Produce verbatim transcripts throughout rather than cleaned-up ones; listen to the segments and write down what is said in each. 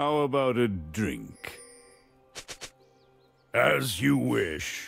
How about a drink? As you wish.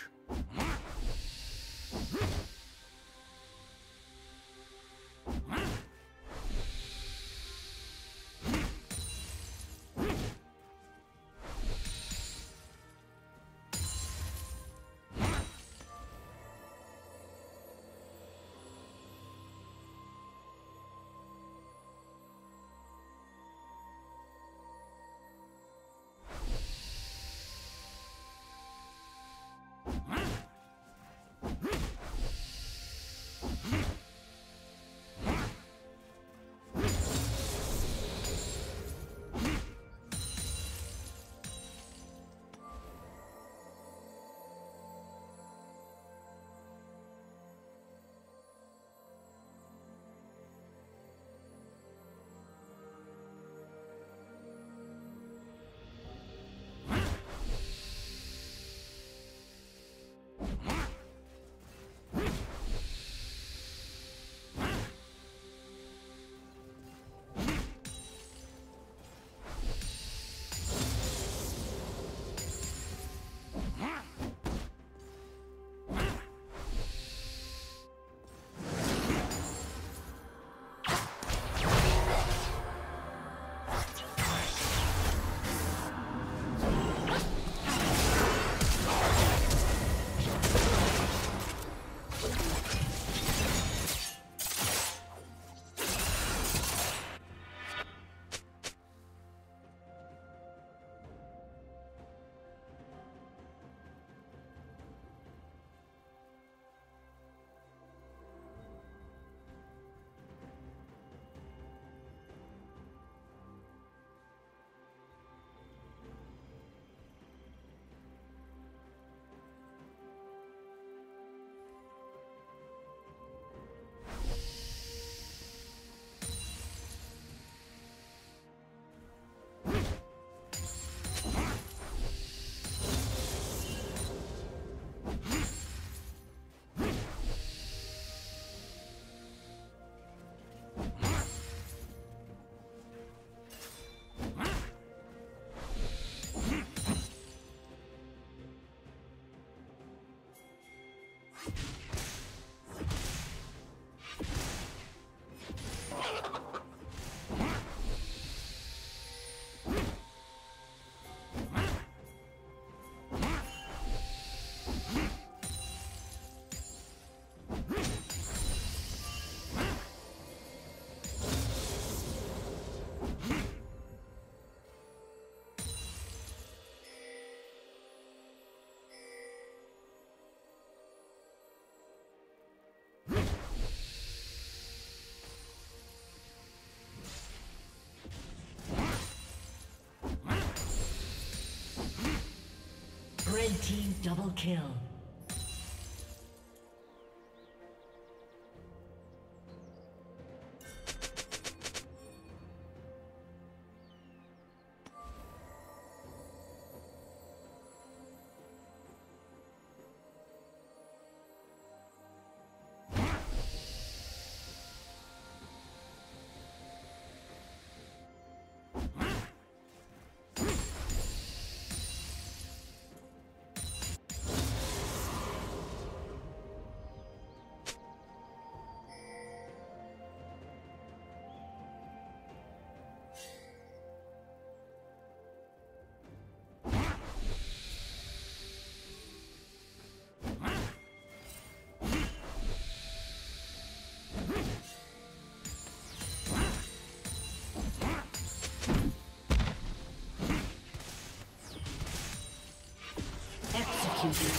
Red team double kill. Executed.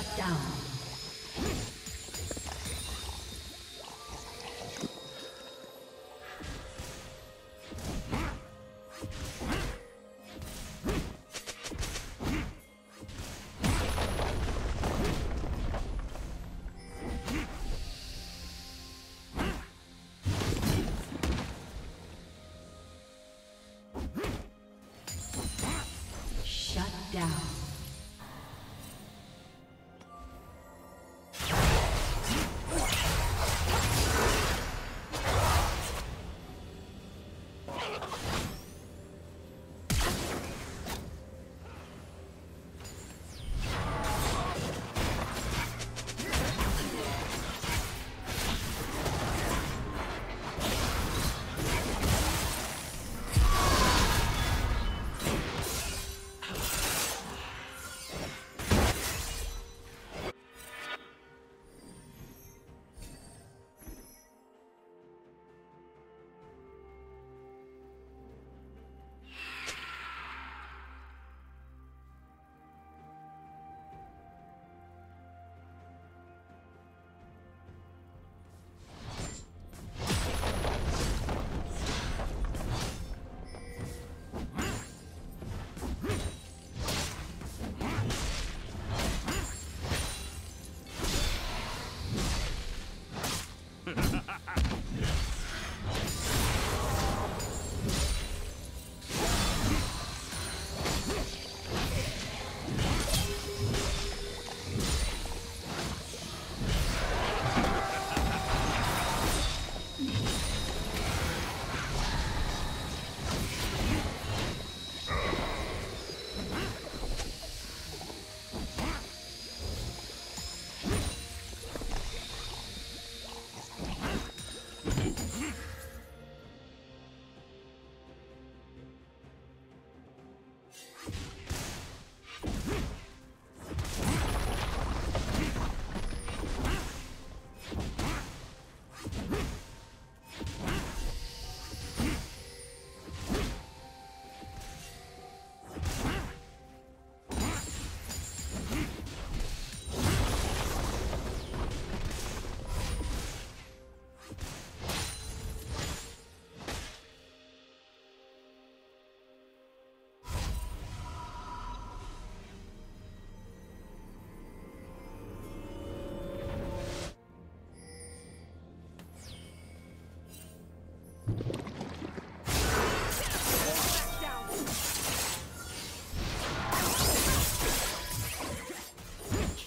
Shut down.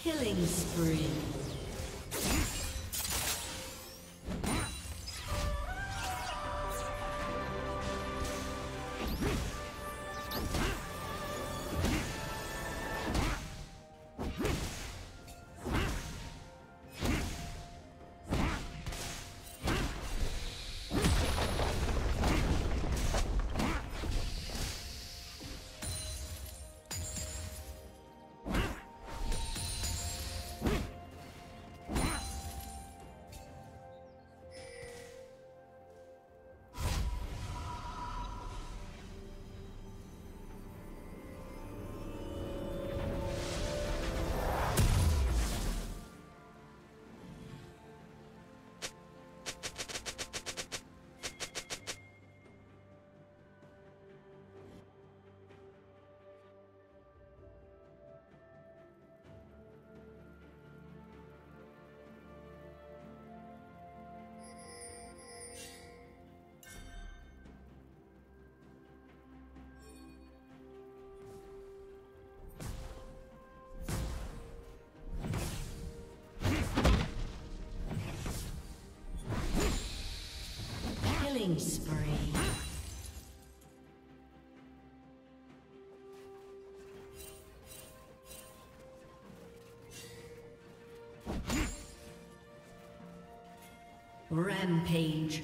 Killing spree. Killing spree. Rampage.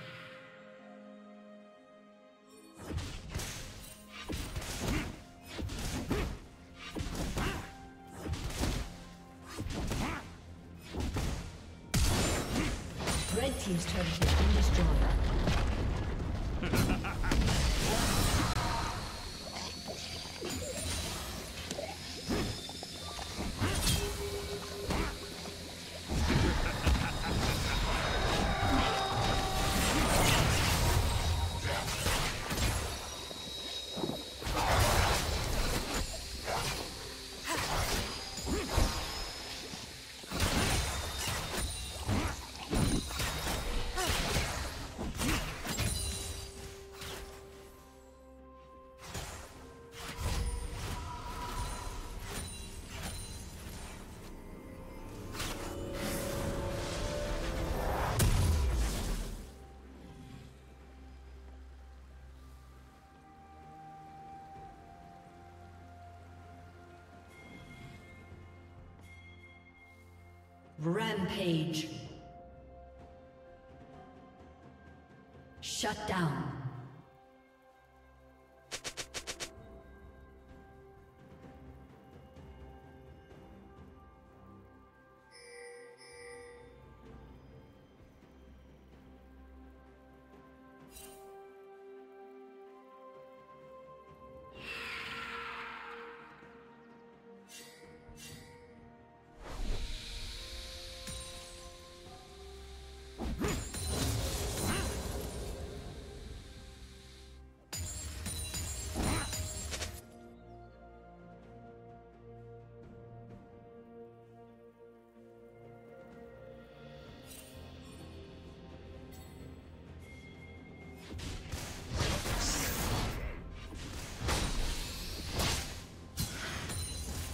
Red team's turret has been destroyed. Rampage. Shut down.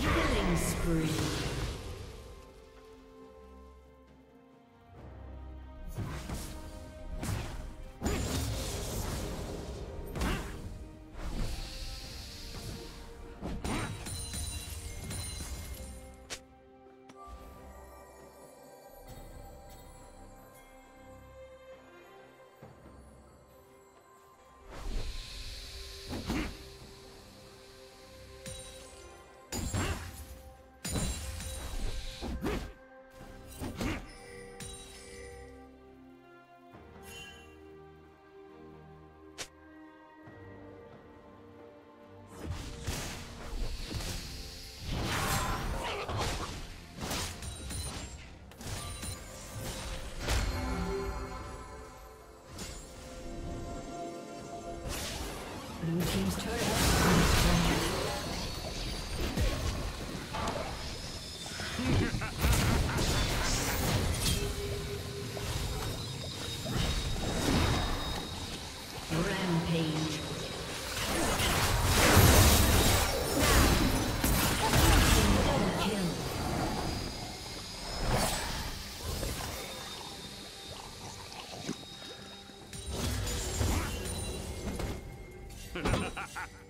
Killing spree. Blue team's turret has been destroyed. Ha ha ha!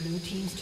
Blue Team's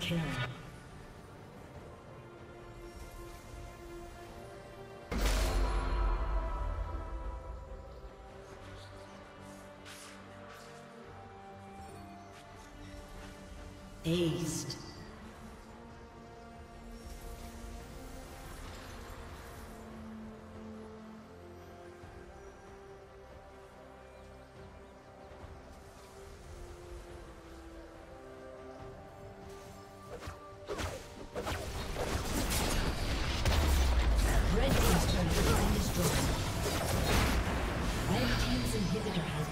Kill. Aced.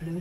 Blue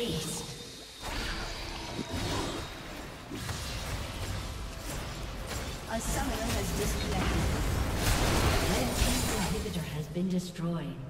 Ace. A summoner has disconnected. Red team's inhibitor has been destroyed.